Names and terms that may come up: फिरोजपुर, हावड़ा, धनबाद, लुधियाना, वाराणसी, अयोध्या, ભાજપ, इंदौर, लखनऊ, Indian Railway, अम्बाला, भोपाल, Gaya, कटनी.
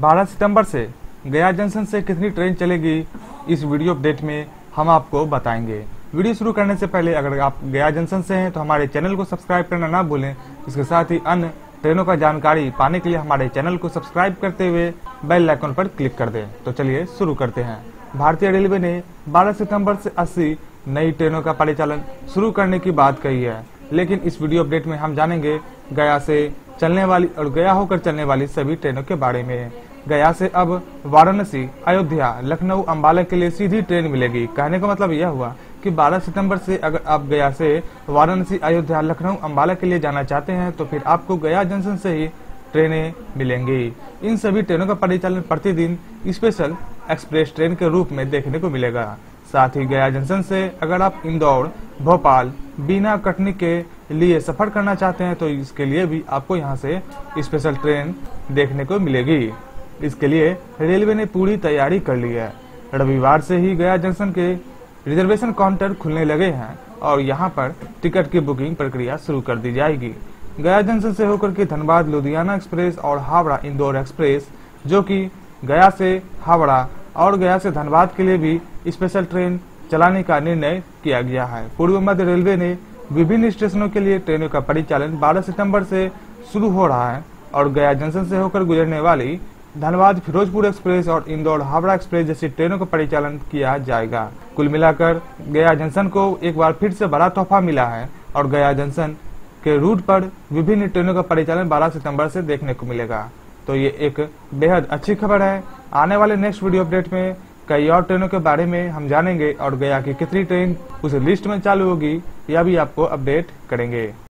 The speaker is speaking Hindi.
12 सितंबर से गया जंक्शन से कितनी ट्रेन चलेगी इस वीडियो अपडेट में हम आपको बताएंगे। वीडियो शुरू करने से पहले अगर आप गया जंक्शन से हैं तो हमारे चैनल को सब्सक्राइब करना ना भूलें। इसके साथ ही अन्य ट्रेनों का जानकारी पाने के लिए हमारे चैनल को सब्सक्राइब करते हुए बेल आइकन पर क्लिक कर दें। तो चलिए शुरू करते हैं। भारतीय रेलवे ने 12 सितंबर से 80 नई ट्रेनों का परिचालन शुरू करने की बात कही है, लेकिन इस वीडियो अपडेट में हम जानेंगे गया से चलने वाली और गया होकर चलने वाली सभी ट्रेनों के बारे में। गया से अब वाराणसी, अयोध्या, लखनऊ, अम्बाला के लिए सीधी ट्रेन मिलेगी। कहने का मतलब यह हुआ कि 12 सितंबर से अगर आप गया से वाराणसी, अयोध्या, लखनऊ, अम्बाला के लिए जाना चाहते हैं तो फिर आपको गया जंक्शन से ही ट्रेनें मिलेंगी। इन सभी ट्रेनों का परिचालन प्रतिदिन स्पेशल एक्सप्रेस ट्रेन के रूप में देखने को मिलेगा। साथ ही गया जंक्शन से अगर आप इंदौर, भोपाल, बिना कटनी के लिए सफर करना चाहते हैं तो इसके लिए भी आपको यहां से स्पेशल ट्रेन देखने को मिलेगी। इसके लिए रेलवे ने पूरी तैयारी कर ली है। रविवार से ही गया जंक्शन के रिजर्वेशन काउंटर खुलने लगे हैं और यहाँ पर टिकट की बुकिंग प्रक्रिया शुरू कर दी जाएगी। गया जंक्शन से होकर के धनबाद, लुधियाना एक्सप्रेस और हावड़ा, इंदौर एक्सप्रेस, जो कि गया से हावड़ा और गया से धनबाद के लिए भी स्पेशल ट्रेन चलाने का निर्णय किया गया है। पूर्व मध्य रेलवे ने विभिन्न स्टेशनों के लिए ट्रेनों का परिचालन 12 सितंबर से शुरू हो रहा है और गया जंक्शन से होकर गुजरने वाली धनबाद, फिरोजपुर एक्सप्रेस और इंदौर, हावड़ा एक्सप्रेस जैसी ट्रेनों का परिचालन किया जाएगा। कुल मिलाकर गया जंक्शन को एक बार फिर से बड़ा तोहफा मिला है और गया जंक्शन के रूट पर विभिन्न ट्रेनों का परिचालन 12 सितंबर से देखने को मिलेगा। तो ये एक बेहद अच्छी खबर है। आने वाले नेक्स्ट वीडियो अपडेट में कई और ट्रेनों के बारे में हम जानेंगे और गया की कितनी ट्रेन उस लिस्ट में चालू होगी यह भी आपको अपडेट करेंगे।